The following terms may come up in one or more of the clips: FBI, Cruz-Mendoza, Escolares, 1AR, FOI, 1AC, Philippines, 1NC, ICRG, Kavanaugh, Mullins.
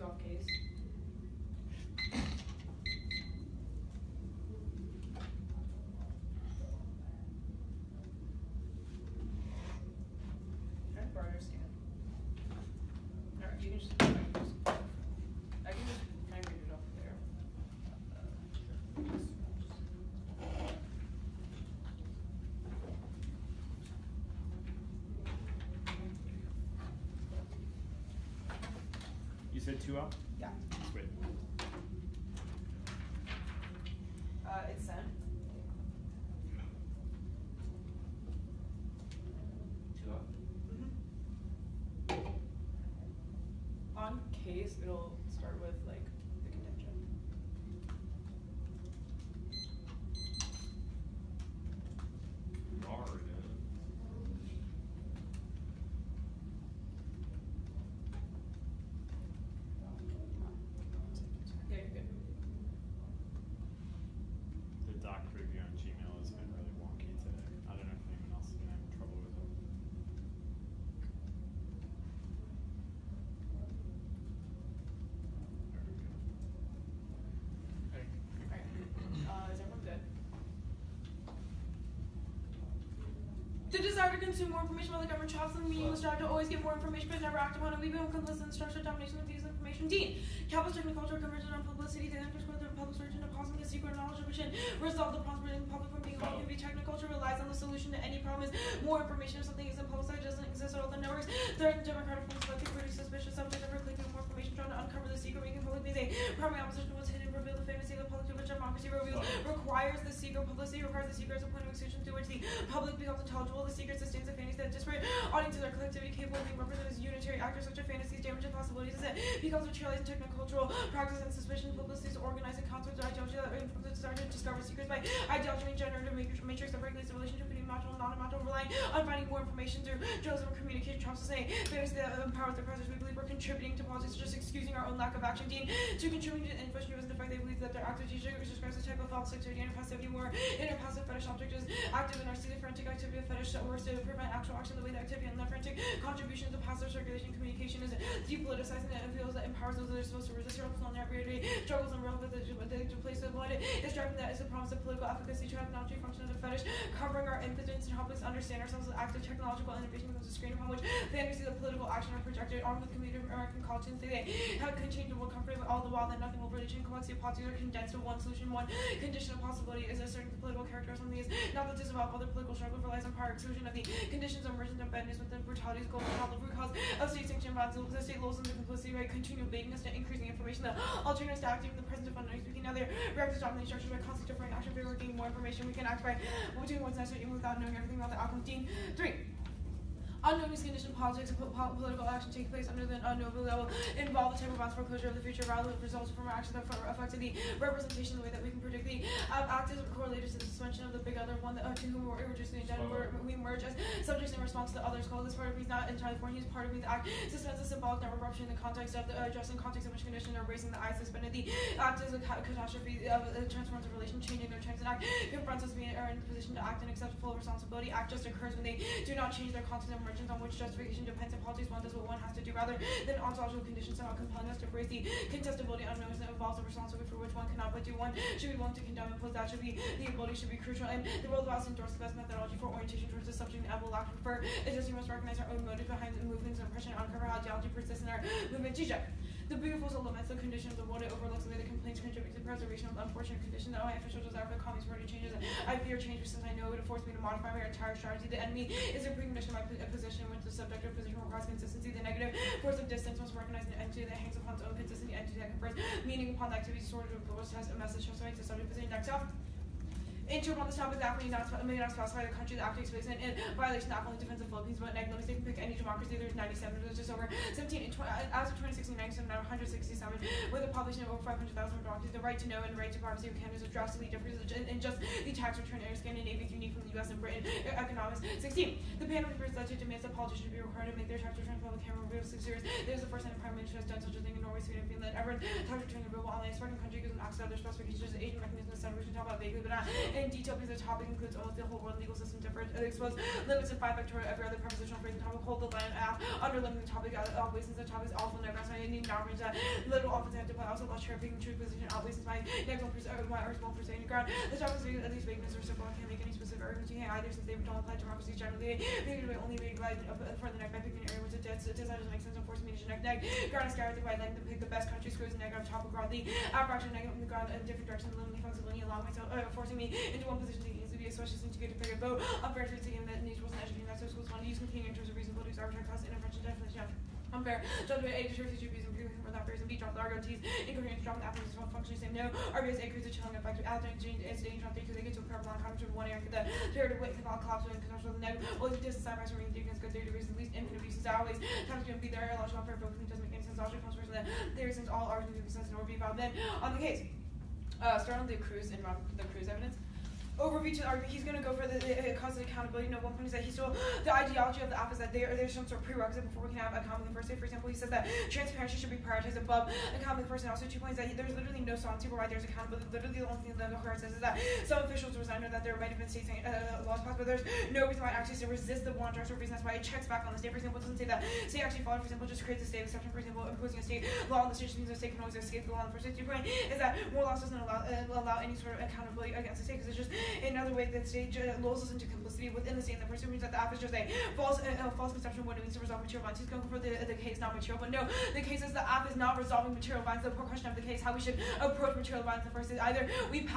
your case. That's where I understand. Alright, you can just two up? Yeah. Sweet. It's sent. Two up? Mm-hmm. On case, it'll start with like the contention. Hard. The desire to consume more information about the government jobs and the meaning was drive to always get more information but never act upon it. We've been complicit in the structural domination of these information. Dean, capitalist culture converges on publicity, the underscore of public search and depositing a secret knowledge of which resolve the prosperity in the public from being all can be techniculture relies on the solution to any problem is more information if something isn't publicized, doesn't exist at all the networks. Third, democratic forms of collective produce suspicious subject of clicking more information trying to uncover the secret making public means a primary opposition was hidden, reveal the fantasy of the public to which democracy reveals requires the secret publicity, requires the secret as a point of exclusion through which the public becomes intelligible. The secret sustains a fantasy that disparate audiences are collectively capable of being represented as unitary actors. Such a fantasy's damage and possibilities as it becomes materialized in technocultural practice and suspicion. Publicities organize in concert with ideology that informs the desire to discover secrets by ideology and generative matrix that regulates the relationship between natural and non-natural, relying on finding more information through journalism and communication. Trump sustain fantasy that empowers the oppressors. We believe we're contributing to politics, just excusing our own lack of action. Dean, to contributing to inflation was the fact they believe that their active teacher describes a type of false activity and passivity more inner passive fetish object is active in our city frantic activity of fetish. That works to prevent actual action, the way that activity and the frantic contributions of passive circulation communication is depoliticizing and it feels that empowers those that are supposed to resist struggles on their everyday struggles and relevant to place to avoid it. It's driving that is the promise of political efficacy, to technology function as a fetish, covering our impotence and helping us understand ourselves as active technological innovation becomes a screen upon which fantasies of political action are projected on the community of American college and they have unchangeable comfort, but all the while that nothing will really change. Complexity of politics are condensed to one solution, one condition of possibility is asserting the political character of something is not that disavow other political struggle relies on power exclusion of the conditions of emergence and badness within brutalities, goals and all the root cause of state sanction violence, the state laws and the complicity right continual vagueness to increasing information, the alternatives to acting in the present of fundamental speaking now their reactive dominant structures by constantly differing action favor gaining more information we can act by doing what's necessary even without knowing everything about the outcome. Dean, 3. Unknown is condition politics and political action take place under the unknown level involve the type of violence foreclosure of the future rather than results from our actions that affect the representation the way that we can predict the actors correlated to the suspension of the big other one that to whom we're reducing agenda where we merge as subjects in response to others call. This part of me is not entirely foreign. He's part of me the act suspends the symbolic network rupture in the context of the addressing context in which condition are raising the eyes suspended the act is a catastrophe of transforms of relation changing their terms and act confronts us being in the position to act and accept full responsibility. Act just occurs when they do not change their context and on which justification depends on politics, one does what one has to do rather than ontological conditions somehow compelling us to embrace the contestability unknowns that involves the responsibility for which one cannot but do. One should be willing to condemn and pose that should be the ability should be crucial and the world of us endorse the best methodology for orientation towards the subject and will lack prefer. It's just we must recognize our own motives behind the movements and oppression and uncover how ideology persists in our movement. G-Jack. The beautiful laments the condition of the world, it overlooks the way the complaints contribute to the preservation of the unfortunate condition that my official desire for the Communist Party changes. I fear changes since I know it would force me to modify my entire strategy. The enemy is a precondition of my position which the subjective position requires consistency. The negative force of distance must recognize an entity that hangs upon its own consistency, entity that confers meaning upon the activity sorted of the test, a message of the subject position. Next up. Interim on this topic, the act may not specify the country the act takes place in violation not only defends the Philippines, but an agnostic can pick any democracy. There's 97, there's just over 17, and as of 2016, 97, now 167, with a population of over 500,000 democracies. The right to know and right to privacy of Canada is drastically different in just the tax return area. Scandinavia is unique from the U.S. and Britain. Economics 16. The panel refers that it demands that politicians should be required to make their tax return public camera reveal 6 years. There's the first time the Prime Minister has done such a thing in Norway, Sweden, Finland. Everyone's tax return available online. A certain country gives an access to other specifications, an agent mechanism, the separation, talk about vaguely, but not. in detail because the topic includes almost the whole world legal system different and expose limits of 5 factorial every other prepositional phrase and topic hold the line app under limiting the topic always since the topic is awful never so I need knowledge that little often have to play also watch tripping true position always since my next 1% of my or small percent ground the topic is at least vagueness or simple I can't make any specific arguments you can't either since they don't apply democracy generally maybe we only make like for the neck by picking an area which it does it doesn't make sense and force me to neck ground is scared with the right leg to pick the best country screws the neck on top of ground the abraction neck on the ground in a different direction limiting flexibility allowing myself forcing me into one position to easily be especially since you get to pick a vote up for to him that nature wasn't educating that so schools want to use continuing in terms of reasonable use arbitrary class intervention definition unfair judgment A determines reason without reason B drop the argoties incoherence drop the applications one function same no RBS acres a chilling effect alternate change is dating drop because they get to a parabolic coverage of one area the third of weight can all collapse when construction of the negative well the distance side by side reading things good 30 degrees at least infinite reasons always times going to be there logical unfair both doesn't make any sense logical comes first and then theory since all arguments make sense and or be valid then on the case start on the Cruz and the Cruz evidence. Overreach and argument, he's going to go for the constant accountability. You know, one point is that he stole the ideology of the app is that there's some sort of prerequisite before we can have a common person. For example, he says that transparency should be prioritized above a common person. Also, 2 points that there's literally no solvency for why there's accountability. Literally, the only thing that occurs is that some officials resign or that there might have been state laws passed, but there's no reason why it actually to resist the one directional reason. That's why it checks back on the state. For example, it doesn't say that state actually followed, for example, just creates a state exception. For example, imposing a state law on the state means the state can always escape the law on the first state. 2 point is that more laws doesn't allow any sort of accountability against the state because it's just another way that state lulls us into complicity within the state and the person means that the app is just a false conception of what it means to resolve material violence. He's going for the case, not material, but no, the case is the app is not resolving material violence. The question of the case, how we should approach material violence in the first is either we do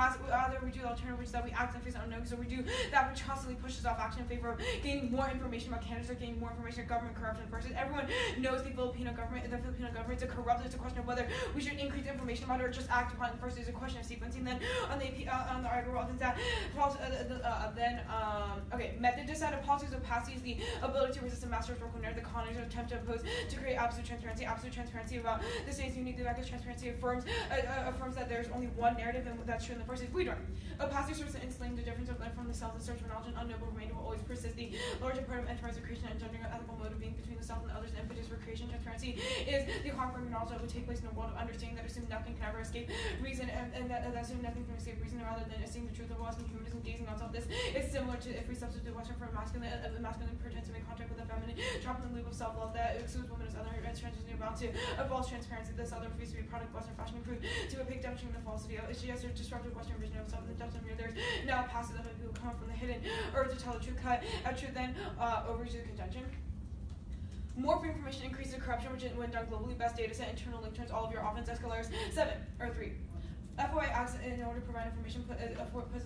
the alternative, which is that we act in face unknown, so we do that which constantly pushes off action in favor of gaining more information about candidates or gaining more information of government corruption. First, everyone knows the Filipino government is corrupt. It's a question of whether we should increase information about it or just act upon it. First, it's a question of sequencing. Then on the argument, often that. Method to decide a policy's opacity is the ability to resist a master's work whenever the colonies attempt to impose to create absolute transparency. Absolute transparency about the state's unique lack of transparency affirms that there's only one narrative and that's true in the first is we don't. Opacity serves to explain the difference of life from the self, the search for knowledge and unknowable remainder will always persist. The larger part of enterprise of creation and engendering ethical mode of being between the self and others, the impetus for creation. Transparency is the conquering knowledge that would take place in a world of understanding that assumes nothing can ever escape reason and that assumes nothing can escape reason rather than assume the truth of laws. Humanism gazing on self. This is similar to if we substitute Western for masculine pretense to make contact with the feminine, dropping the loop of self-love that excludes women as other and transitioning about to a false transparency. This other refused to be a product of Western fashion improved to a picked up in the falsity of she has a destructive Western vision of self in the depths of mirror. There's now passes of people come from the hidden earth to tell the truth, cut at truth, then over to the contention. More free information increases corruption, which when done globally, best data set, internal link turns all of your offense escalators 7 or 3. FOI acts in order to provide information puts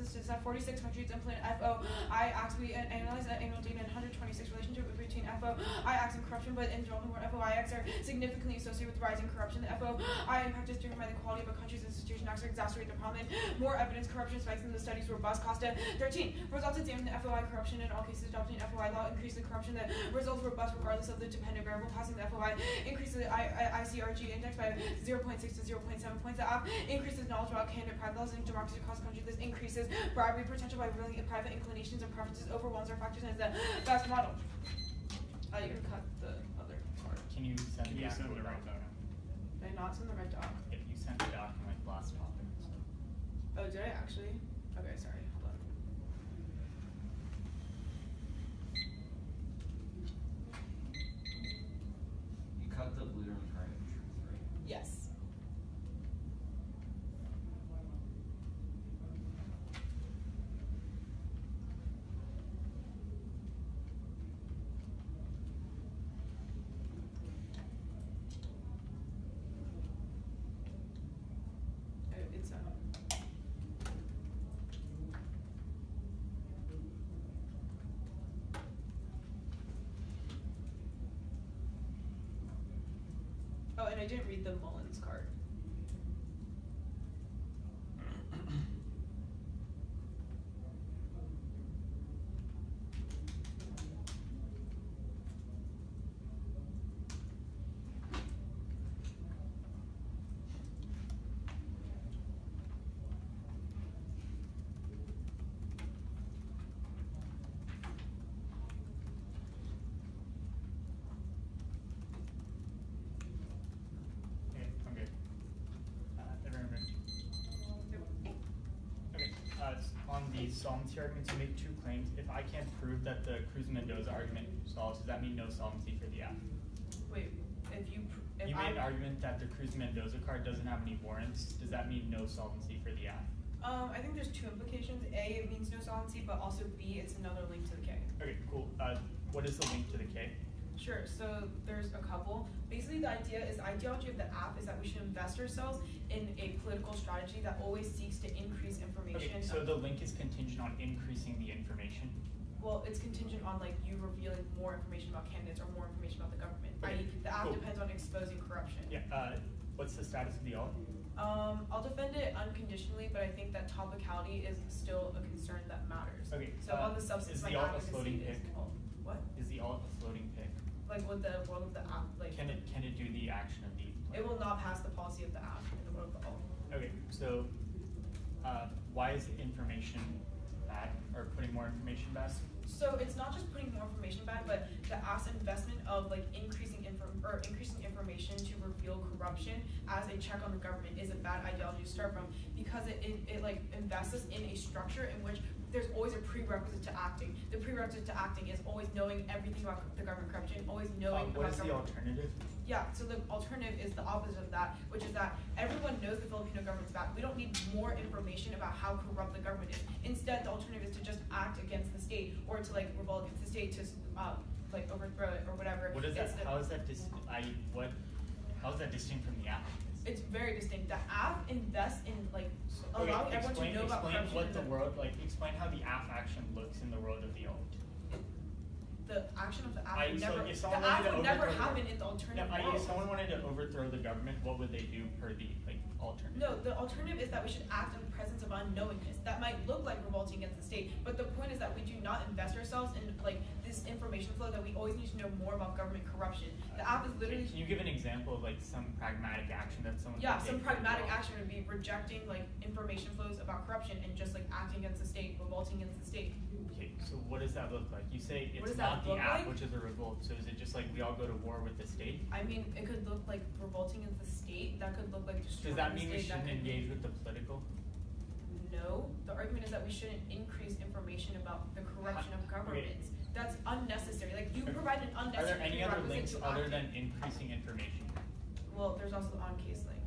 us to 46 countries implement FOI acts. We analyze the annual data in 126 relationship between FOI acts and corruption, but in general, more FOI acts are significantly associated with rising corruption. The FOI impact is driven by the quality of a country's institution acts to exacerbate the problem. And more evidence corruption spikes in the studies robust. Costa 13. Results examined the FOI corruption in all cases adopting FOI law increase the corruption. The results robust regardless of the dependent variable. Passing the FOI increases the ICRG index by 0.6 to 0.7 points. The app increases knowledge about candidate private laws and democracy across the country. This increases bribery potential by revealing private inclinations and preferences overwhelms our factors and is the best model. You can cut the other part. Can you send the right document? Did I not send the right doc? If you sent the document last topic. Oh, did I actually? Okay, sorry. Hold on. You cut the blue and current truth, right? Yes. And I didn't read the Mullins card. solemnity argument to make two claims. If I can't prove that the Cruz-Mendoza argument stalls, does that mean no solemnity for the applicant? Wait, if you made an argument that the Cruz-Mendoza card doesn't have any warrants, does that mean no solemnity for the applicant? I think there's two implications. A, it means no solemnity, but also B, it's another link to the K. Okay, cool. What is the link to the K? Sure, so there's a couple. Basically, the idea is, the ideology of the app is that we should invest ourselves in a political strategy that always seeks to increase information. Okay, so the link is contingent on increasing the information? Well, it's contingent on like you revealing more information about candidates or more information about the government. Okay, the app depends on exposing corruption. Yeah, what's the status of the alt? I'll defend it unconditionally, but I think that topicality is still a concern that matters. Okay, so on the substance, like alt is floating pick. What? Is the alt a floating pick? Like with the world of the app, like can it do the action of the? It will not pass the policy of the app in the world of the alt. Okay, so why is information bad, or putting more information back? So it's not just putting more information back, but the app's investment of like increasing information to reveal corruption as a check on the government is a bad ideology to start from, because it like invests us in a structure in which there's always a prerequisite to acting. The prerequisite to acting is always knowing everything about the government corruption, always knowing what is the alternative? Yeah, so the alternative is the opposite of that, which is that everyone knows the Filipino government's bad. We don't need more information about how corrupt the government is. Instead, the alternative is to just act against the state, or to like revolt against the state, to like overthrow it or whatever. What is that? How is that distinct from the app? It's very distinct. The app invests in like allowing everyone to know about corruption. Explain how the app action looks in the world of the alt. The action of the app would never happen in the alternative world. If someone wanted to overthrow the government, what would they do per the alternative? No, the alternative is that we should act in the presence of unknowingness. That might look like revolting against the state, but the point is that we do not invest ourselves in like this information flow that we always need to know more about government corruption. The app is literally. Can you give an example of like some pragmatic action that someone? Yeah, some pragmatic action would be rejecting like information flows about corruption and just like acting against the state, revolting against the state. Okay, so what does that look like? You say it's not the app, which is a revolt, so is it just like we all go to war with the state? I mean, it could look like revolting against the state, that could look like destroying the state. Does that mean we shouldn't engage with the political? No, the argument is that we shouldn't increase information about the corruption of governments. Okay. That's unnecessary, like you provide an unnecessary. Are there any other links other than increasing information? Well, there's also the on-case link.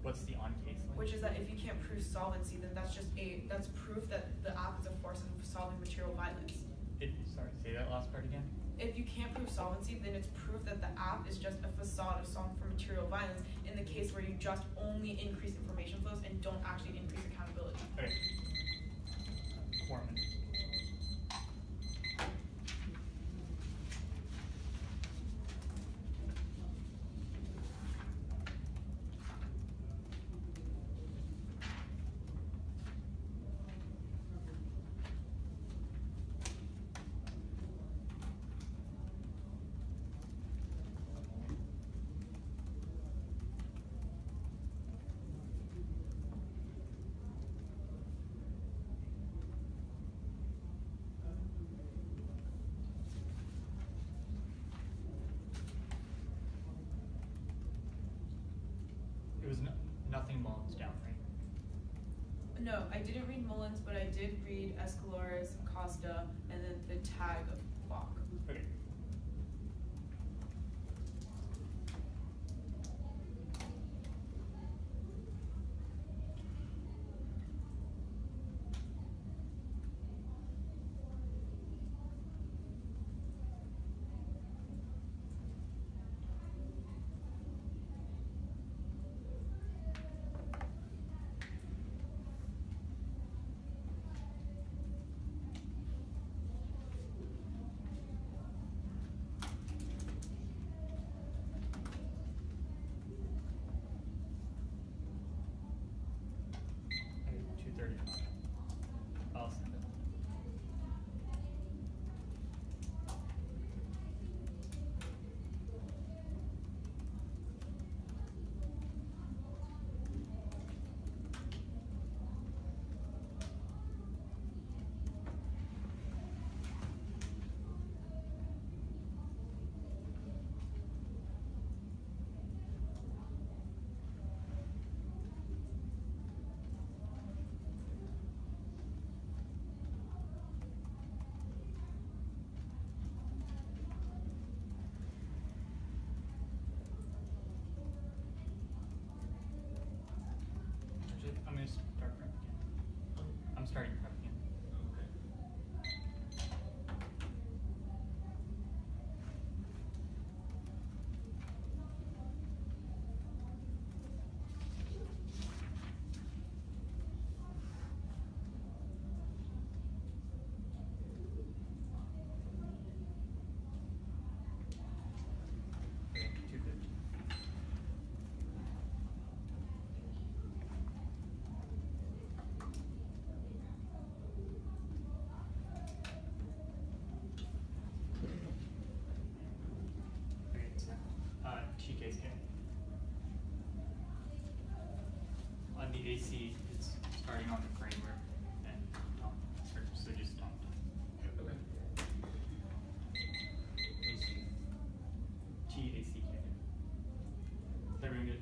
What's the on-case link? Which is that if you can't prove solvency, then that's just that's proof that the app is a force of solving material violence. Sorry, say that last part again? If you can't prove solvency, then it's proof that the app is just a facade of solving for material violence in the case where you just only increase information flows and don't actually increase accountability. Okay. 4 minutes. Nothing Mullins down, right? No, I didn't read Mullins, but I did read Escolares, Costa, and then the tag of Block. Okay. the AC is starting on the framework and dump. So just dump. Okay. AC. GAC. Is everyone good?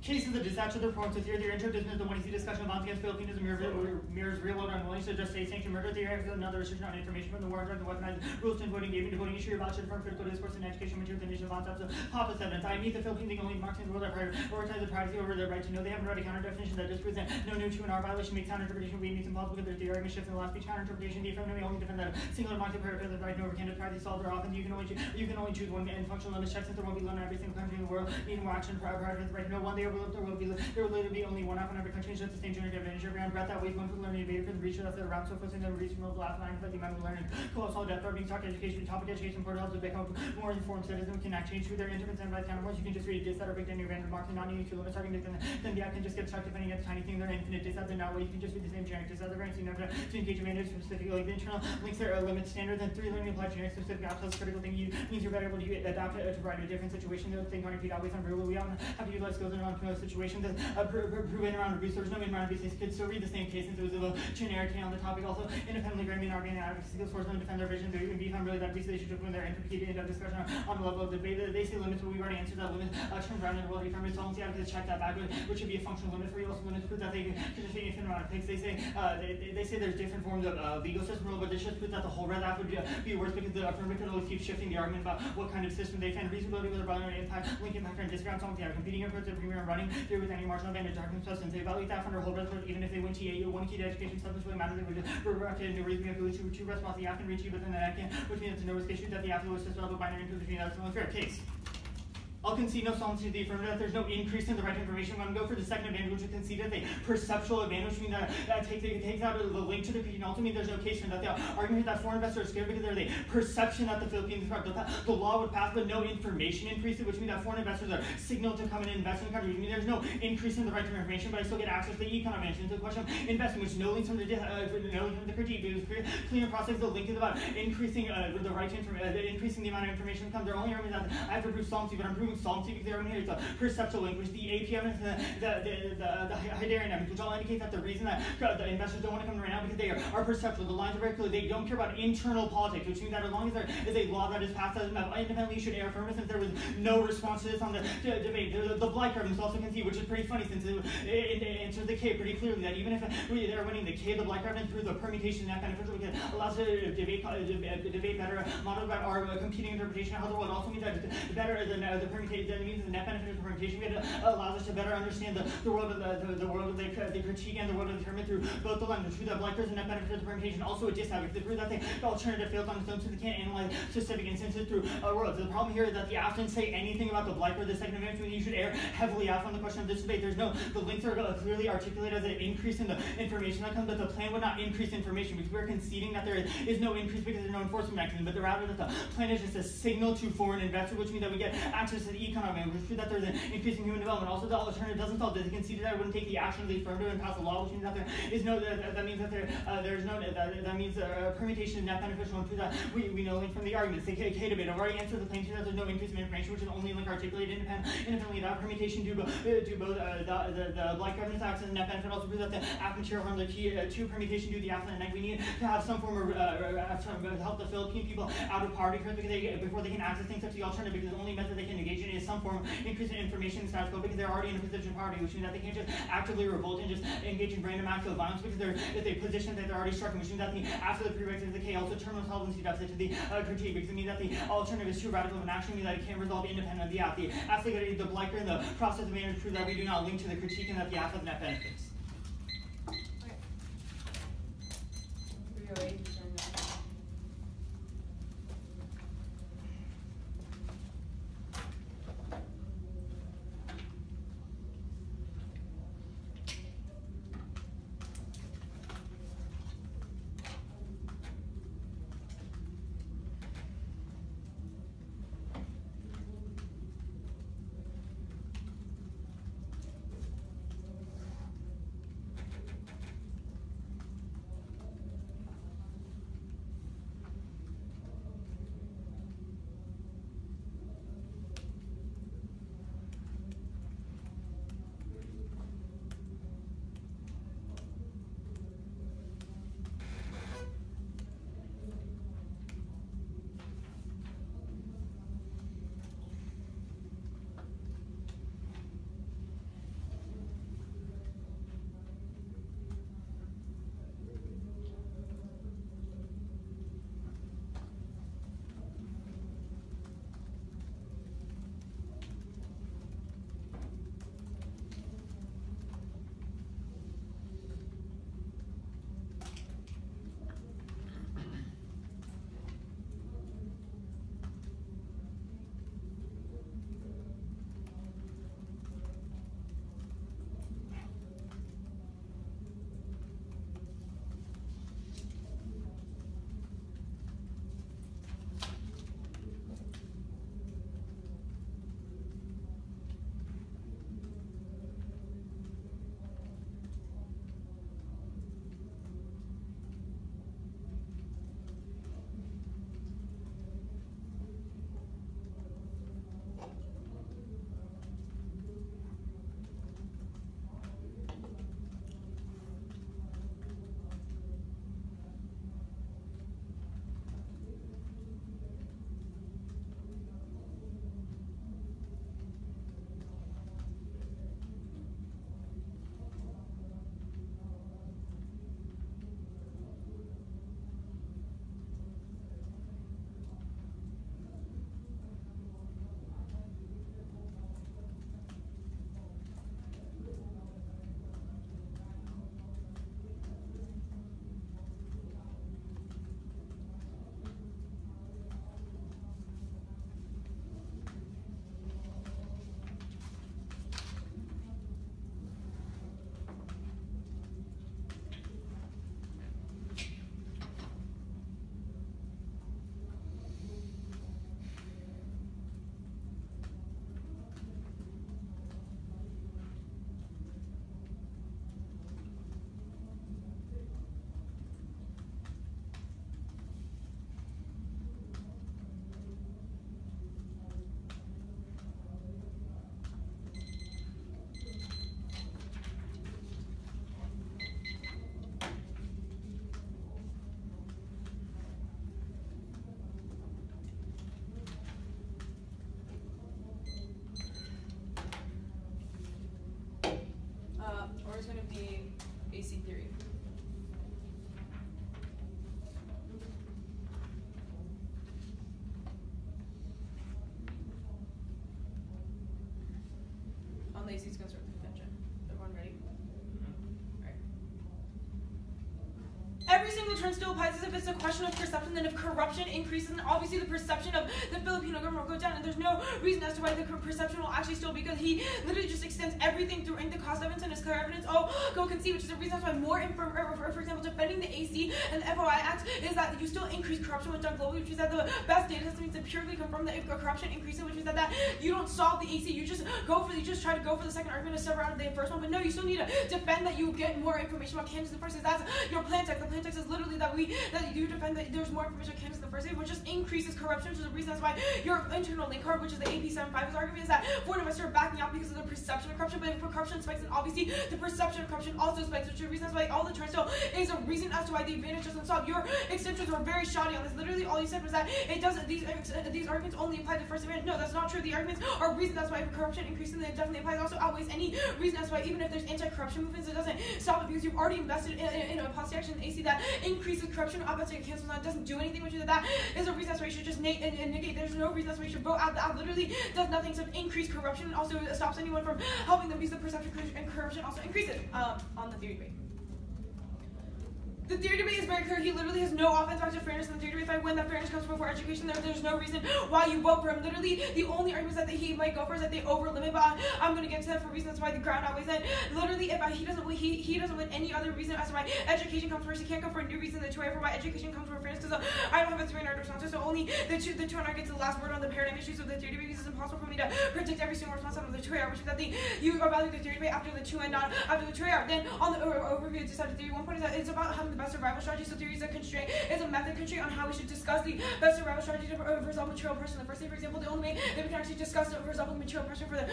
Case of the disaster performance with theory. Your intro dismissed the 1EC discussion of violence against Filipinos mirrors real world unwillingness to adjust state sanction murder theory and other restriction on information from the war on drugs and weaponized rules to voting, giving to voting issue about should from critical discourse and education material condition of concepts of populist evidence. I meet the Philippines being only Marxian world that prioritize the privacy over their right to know. They haven't read a counter definition that disproves that no new to an R violation makes counter interpretation we need impossible because their theory may shift in the last speech counter interpretation. The affirmative only defend that a single democracy prioritize the right to overcome privacy solved or often you can only choose one and functional limits checks since there won't be limited in every single country in the world. Even more action prioritize the right to know one day over there will literally be only one app in every country, just the same generic advantage. Every round breath that waits one for the learning debate for the research that's around, so focusing on the research from the last line for the amount of learning. Colossal depth of being taught education, topic education portals to become more informed citizens can act change through their intimate and by counterpoints. You can just read this that are picked in your random marks and not need to limit talking to them. Then the app can just get stuck defending at the tiny thing, their infinite dis out there now. You can just read the same generic dis out there, so you never to engage advantage from specific like the internal links there are limit standard, then three learning applied generic specific apps plus critical thing you means you're better able to adapt it to provide a different situation. They'll think on repeat always on real we all have to utilize skills in our situations that proven around research, no environment business could still read the same case since it was a generic on the topic. Also, independently granting organic advocacy skills force them to defend their vision. They even become really that piece they should when they're implicated in a discussion on the level of debate. They see limits, but we've already answered that limit. Turns around in the world, economy solvency advocates check that back, which should be a functional limit for you. Also, limits prove that they could just be an amount of picks. They say there's different forms of legal system rule, but they should prove that the whole red app would be worse because the affirmative could always keep shifting the argument about what kind of system they find reasonability with a brother and impact, link impact, and discount solvency have competing inputs of premium running through with any marginal advantage argument substance. They evaluate that from their whole research, even if they win TA, one key to education substance really matters. They would react to no reason to response the app can reach you within that action, which means it's a no risk issue that the app will just develop a binary input between us and unfair case. I'll concede no solvency to the affirmative that there's no increase in the right information. I'm going to go for the second advantage, which is conceded the perceptual advantage, meaning that takes out the link to the opinion. Ultimately, there's no case for that. The argument that foreign investors are scared because there's a perception that the Philippines is corrupt. The law would pass, but no information increases, which means that foreign investors are signaled to come and invest in the country. I mean, there's no increase in the right to information, but I still get access to the econ advantage. So the question of investing, which no links from the critique, it was clear process. The link is about increasing the right to information, increasing the amount of information that comes. Their only argument is that I have to prove solvency, but I'm proving solvency because they're here. It's a perceptual language. The APM is the Hydarian evidence, which all indicate that the reason that the investors don't want to come right now because they are perceptual. The lines are very clear. They don't care about internal politics, which means that as long as there is a law that is passed as independently should air affirmative, since there was no response to this on the debate. The Blight argument also conceded, which is pretty funny since it answers the K pretty clearly that even if they're winning the K, the Blight argument through the permutation and that beneficial because it allows to debate better, modeled by our competing interpretation of how the world also means that better the permutation, that means the net benefit of the permutation method allows us to better understand the world of the world of the critique and the world of the term through both the language. True that Blackbeard's net benefit of the permutation also a disadvantage. They prove that the alternative fails on its own, so they can't analyze specific instances through worlds. The problem here is that the apps didn't say anything about the Blackbeard. The second amendment you should err heavily off on the question of this debate. There's no the links are clearly articulated as an increase in the information that comes, but the plan would not increase information because we're conceding that there is no increase because there's no enforcement mechanism. But the rather that the plan is just a signal to foreign investors, which means that we get access to the economy, which proves that there's an increasing human development. Also, the alternative doesn't solve this. They conceded that it wouldn't take the action of the affirmative and pass a law, which means that there is no. That means that there's no. That means permutation is not beneficial, and proves that we know link from the arguments. The K debate. I've already answered the claim that there's no increase in information, which is only link articulated independently. That permutation do both the Black governance access and net benefit. Also, proves that the app material harm the key to permutation do the app and net. We need to have some form of help the Philippine people out of poverty before they can access things such as the alternative, because the only method they can engage in is some form of increase in information in status quo because they're already in a position of poverty, which means that they can't just actively revolt and just engage in random acts of violence because they're at a position that they're already struck, which means that the after the prerequisites of the K also terminal solvency deficit to the critique because it means that the alternative is too radical of an action, means that it can't resolve independent of the app. The affiliate of the Bliker and the process of management prove that we do not link to the critique and that the app has net benefits. Okay. BC theory. On Lacey's going to start the convention. Everyone ready? Mm-hmm. All right. Every single turn still applies as if it's a question of perception, and if corruption increases, and obviously the perception of the Filipino government will go down, and there's no reason as to why the perception will actually still, because he literally just extends everything through into cause evidence and is clear evidence. Oh, go concede, which is the reason why more inform, for example, defending the AC and the FOI Act is that you still increase corruption with done globally, which is that the best data system to purely confirm that if corruption increases, which is that you don't solve the AC, you just go for, you just try to go for the second argument to sever out of the first one, but no, you still need to defend that you get more information about Candace the first. That's your plan text. The plan text is literally that you defend that there's more information on Candace the first, which just increases corruption, which is the reason that's why your internal link card, which is the AP75's argument, is that foreign investors are backing out because of the perception of corruption, but if corruption spikes, and obviously the perception of corruption also spikes, which is the reason that's why all the turns still is a reason as to why the advantage doesn't solve. Your extensions were very shoddy on this. Literally all you said was that it doesn't, these arguments only apply to first advantage. No, that's not true. The arguments are reason that's why if corruption increases, then it definitely applies. It also outweighs any reason that's why even if there's anti-corruption movements, it doesn't stop it because you've already invested in a policy action in AC that increases corruption, opposite and cancels out, doesn't do anything, which is that is a reason that's why you should just negate. There's no reason that's why you should vote out. The app literally does nothing except increase corruption, and also stops anyone from helping them because the perception and corruption also increases on the theory debate. The theory debate is very clear. He literally has no offense back to fairness in the theory debate. If I win, that fairness comes before education. There's no reason why you vote for him. Literally, the only arguments that he might go for is that they overlimit, but I'm going to get to that for reasons why the ground outweighs that. Literally, if he doesn't win any other reason as to why education comes first, he can't go for a new reason, the two for why education comes before fairness, because I don't have a 300 response, so only the two gets the last word on the paradigm issues of the theory debate, because it's impossible for me to predict every single response out of the 2R, which is that you evaluate the theory debate after the 2 and not after the 2R. Then, on the overview, it's decided theory. One point is that it's about having the best survival strategy. So theory is a constraint, is a method constraint on how we should discuss the best survival strategy to resolve material pressure. The first thing, for example, the only way that we can actually discuss resolving material pressure for the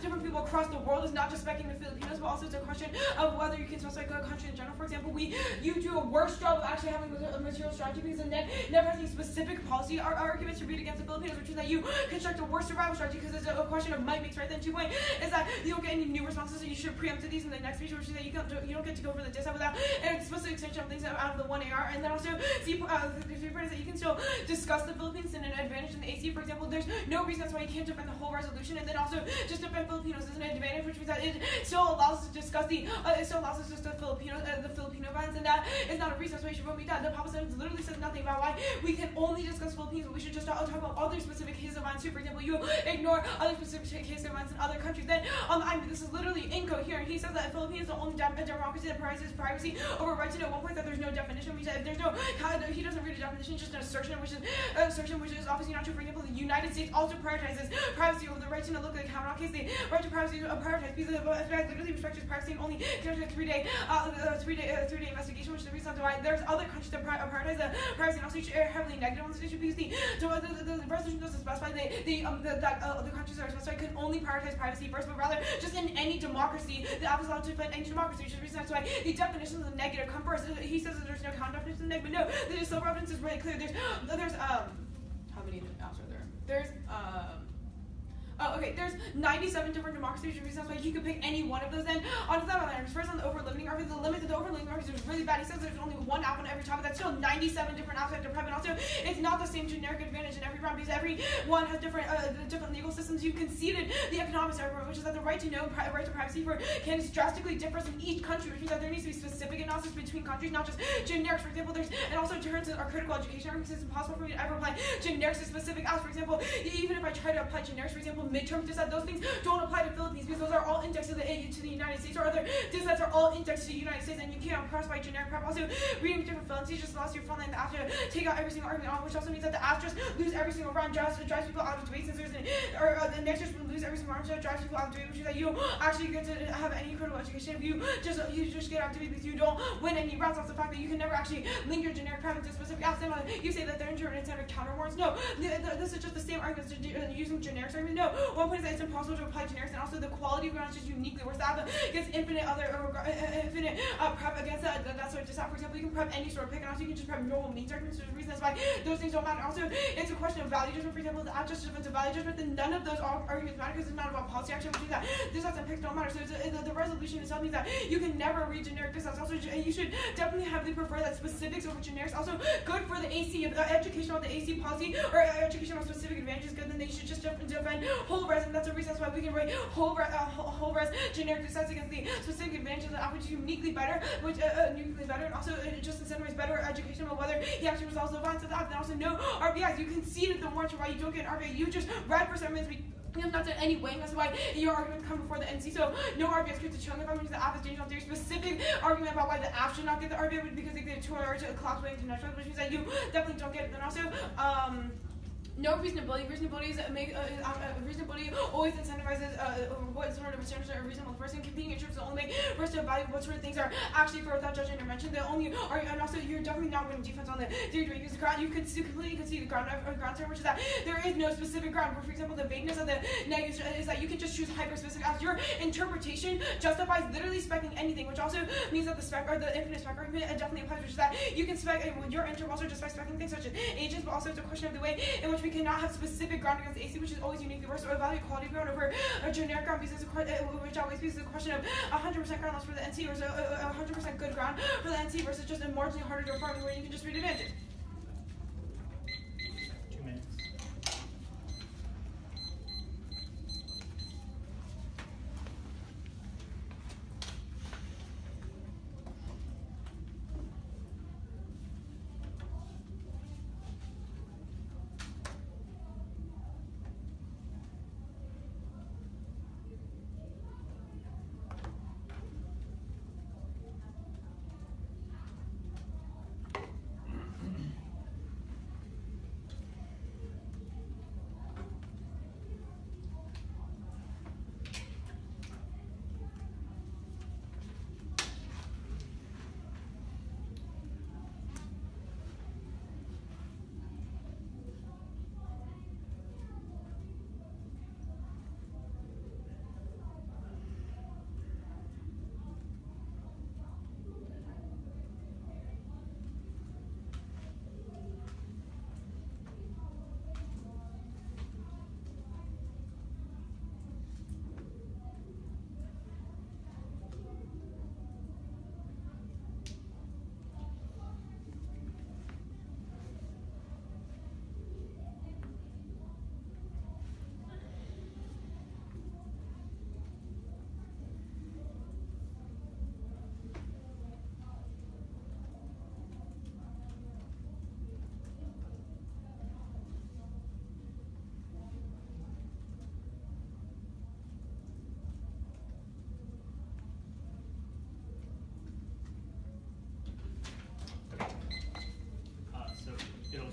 different people across the world is not just specing the Filipinos, but also it's a question of whether you can specify a country in general. For example, you do a worse job of actually having a material strategy because the net never has any specific policy arguments to read against the Filipinos, which is that you construct a worse survival strategy because it's a question of might makes right. Then 2 point is that you don't get any new responses, so you should preempt to these in the next feature, which is that you don't get to go for the dissent without an explicit extension of things out of the 1AR. And then also the three point is that you can still discuss the Philippines in an advantage in the AC. For example, there's no reason why you can't defend the whole resolution, and then also just defend Filipinos is an advantage, which means that it still allows us to discuss the Filipino violence, and that is not a reason why you should vote me down. The Papa sentence literally says nothing about why we can only discuss Philippines, but we should just talk about other specific cases of violence too. For example, you ignore other specific cases of violence in other countries. Then I mean, this is literally incoherent. He says that Philippines is the only democracy that prizes privacy over right to know. One point that there's no definition, means that if there's no, he doesn't read a definition, just an assertion, which is obviously not true. For example, the United States also prioritizes privacy over the right to know. Look at the Kavanaugh case, the right to privacy is prioritized because the FBI literally respects his privacy and only conducted a three-day investigation, which is the reason why there's other countries that prioritize the privacy, and also heavily negative on this issue because the resolution doesn't specify the countries that are specified can only prioritize privacy first, but rather just in any democracy, the app is allowed to defend any democracy, which is the reason that's why the definitions of negative come first. He says that there's no counter evidence in the negative, but no, the silver evidence is really clear. There's how many apps are there? There's 97 different democracies, which reasons why you could pick any one of those. Then on that matters. First on the overlimiting argument, the limit of the overlimiting argument is really bad. He says there's only one app on every topic. That's still 97 different apps that deprive, and also it's not the same generic advantage in every round because every one has different legal systems. You conceded the economics argument, which is that the right to know and right to privacy for Candace drastically differs in each country, which means that there needs to be specific analysis between countries, not just generics. For example, there's and also differences are critical education arguments. It's impossible for me to ever apply generics to specific apps. For example, even if I try to apply generics, for example, midterm dissent, those things don't apply to Philippines because those are all indexed to the United States, or other dissents are all indexed to the United States, and you can't cross by generic prep. Also, reading different philosophies just allows your front line after to take out every single argument, which also means that the afters lose every single round, drives people out of debate, since there's the nexters lose every single round, drives people out of debate, which is that you don't actually get to have any critical education if you just get out of debate because you don't win any rounds. Off the fact that you can never actually link your generic prep to specific apps, and you say that they're intermittent counter warrants. No, this is just the same arguments using generic arguments. No, One point is that it's impossible to apply generics, and also the quality of grounds is just uniquely worse. That gets infinite other infinite prep against that. That sort of just that. For example, you can prep any sort of pick, and also you can just prep normal means arguments. There's a reason that's why those things don't matter. Also, it's a question of value judgment. For example, the adjust judgment, the value judgment, then none of those arguments matter because it's not about policy action, which means that dissonance and picks don't matter. So the resolution is something that you can never read generic dissonance. Also, you should definitely heavily prefer that specifics over generics. Also, good for the AC educational, the AC policy or educational specific advantage is good. Then they should just defend whole res, and that's a reason that's why we can write whole res generic dissonance against the specific advantages that which is uniquely better, which uniquely better, and also just in some ways better educational whether he actually resolves the violence of that. Then also no RBIs. You conceded the warrant why you don't get an RBI. You just read for 7 minutes. You have not done any weighing. That's why your argument come before the NC. So no RBI script to show the argument the app is dangerous on theory. Specific argument about why the app should not get the RBI because they get a 2 hour to a class weighing to natural, which means that you definitely don't get it. Then also no reasonability. Reasonability is reasonability always incentivizes what sort of returns a reasonable person. Competing interests will only rest of value. What sort of things are actually for without judge intervention? The only are, and also you're definitely not winning defense on the theory because the ground you could completely concede the ground term, which is that there is no specific ground. For example, the vagueness of the negatives is that you can just choose hyper specific as your interpretation justifies literally specking anything, which also means that the spec or the infinite spec argument definitely applies, which is that you can spec your interval also just by specking things such as ages, but also it's a question of the way in which we cannot have specific ground against AC, which is always uniquely worse, or evaluate quality ground over a generic ground, because which always is a question of 100% ground loss for the NC, or 100% good ground for the NC versus just a marginally harder to perform where you can just read advantage. 2 minutes.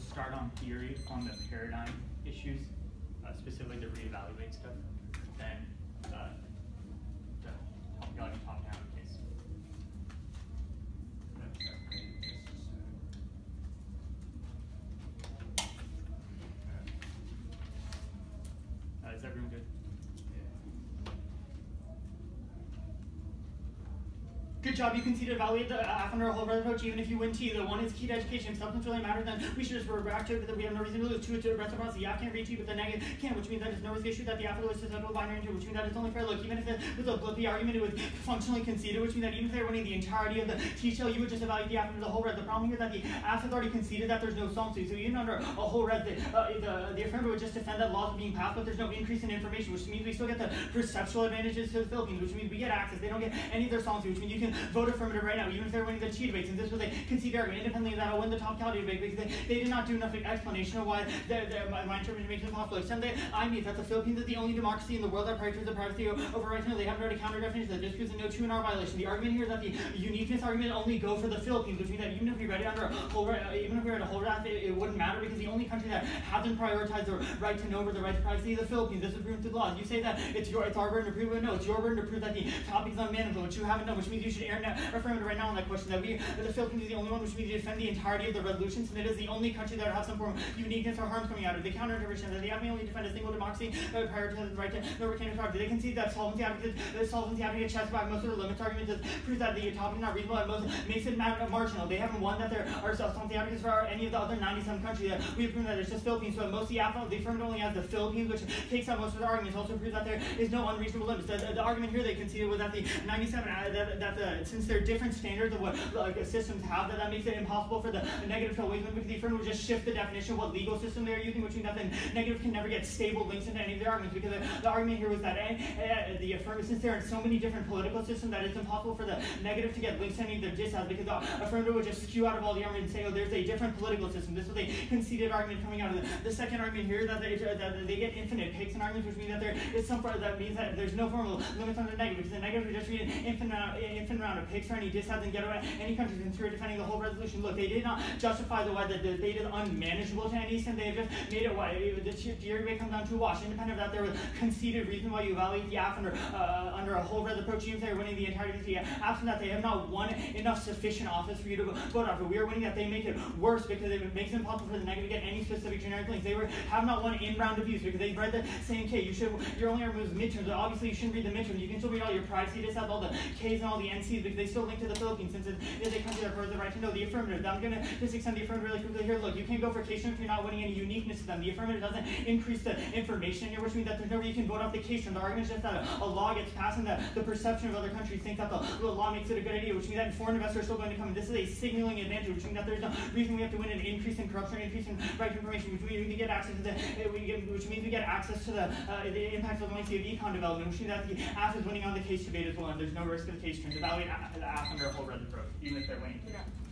Start on theory on the paradigm issues, specifically the reevaluate stuff. Then the top down case. Is everyone good? Good job, you conceded value the after a whole other approach, even if you win T. The one is key to education. If substance really matters, then we should just revert to it, that we have no reason to lose. Two, it's a reciprocity. The app can't reach you, but the negative can, which means that it's no risk issue that the after list is a binary into, which means that it's only fair look. Even if the look, the argument it was functionally conceded, which means that even if they're winning the entirety of the T shell, you would just evaluate the after the whole red. The problem here is that the app has already conceded that there's no solvency. So even under a whole red, the affirmative would just defend that laws are being passed, but there's no increase in information, which means we still get the perceptual advantages to the Philippines, which means we get access. They don't get any of their solvency, which means you can vote affirmative right now, even if they're winning the T debate, since this was a conceded argument. Independently of that, I'll win the top quality debate because they did not do enough explanation of why my interpretation makes it impossible. Except that I mean that the Philippines is the only democracy in the world that prioritizes the privacy over rights. No, they haven't read a counter definition that disproves a no true and our violation. The argument here is that the uniqueness argument only go for the Philippines, which means that even if we read it under a whole right, even if we read a whole right, it wouldn't matter because the only country that hasn't prioritized the right to know over the right to privacy is the Philippines. This is proven through the laws. You say that it's our burden to prove it. No, it's your burden to prove that the topic is unmanageable, which you haven't done, which means you should we are now affirmed right now on that question, that we, that the Philippines is the only one which we defend the entirety of the revolution, and it is the only country that will have some form of uniqueness or harm coming out of the counterintervention, that they have only defend a single democracy prior to the right to no retain property. They concede that solvency advocates chats about most of their limits argument just proves that the topic is not reasonable and most makes it marginal. They haven't won that there are solvency advocates for any of the other 90-some countries. That we've proven that it's just Philippines, so most the affirmative only has the Philippines, which takes up most of the arguments. Also proves that there is no unreasonable limits. The argument here they conceded was that the 97 since there are different standards of what systems have, that makes it impossible for the negative to always win, because the affirmative would just shift the definition of what legal system they're using, which means that the negative can never get stable links into any of their arguments, because the argument here was that the affirmative, since there are so many different political systems, that it's impossible for the negative to get links to any of their disas, because the affirmative would just skew out of all the arguments and say, oh, there's a different political system. This was a conceded argument coming out of the second argument here, that they get infinite picks and arguments, which means that there is some form that means that there's no formal limits on the negative, because the negative would just read an infinite round of picks or any disas and get away any country considered defending the whole resolution. Look, they did not justify the why that the debate is unmanageable to any extent. They have just made it why the debate comes down to a wash. Independent of that, there was conceded reason why you evaluate the app under a whole res approach, even if they're winning the entirety of the app, and that they have not won enough sufficient office for you to vote after. We are winning that they make it worse, because it makes it impossible for the negative to get any specific generic links. They have not won in round abuse, because they've read the same K. Your only argument was midterms. So obviously, you shouldn't read the midterms. You can still read all your privacy disas, all the Ks and all the NCs, because they still link to the Philippines, since it is a country that has the right to know. The affirmative. I'm going to just extend the affirmative really quickly here. Look, you can't go for K-terms if you're not winning any uniqueness to them. The affirmative doesn't increase the information in here, which means that there's no way you can vote off the K-terms. The argument is just that a law gets passed and that the perception of other countries think that the law makes it a good idea, which means that foreign investors are still going to come in. This is a signaling advantage, which means that there's no reason we have to win an increase in corruption, an increase in right to information, which means we get access to which means we get access to the impacts of the lengthy of econ development, which means that the AF is winning on the case debate as well, and there's no risk of the K-terms. Evaluate the AF under a whole red approach, even if they're winning. Yeah.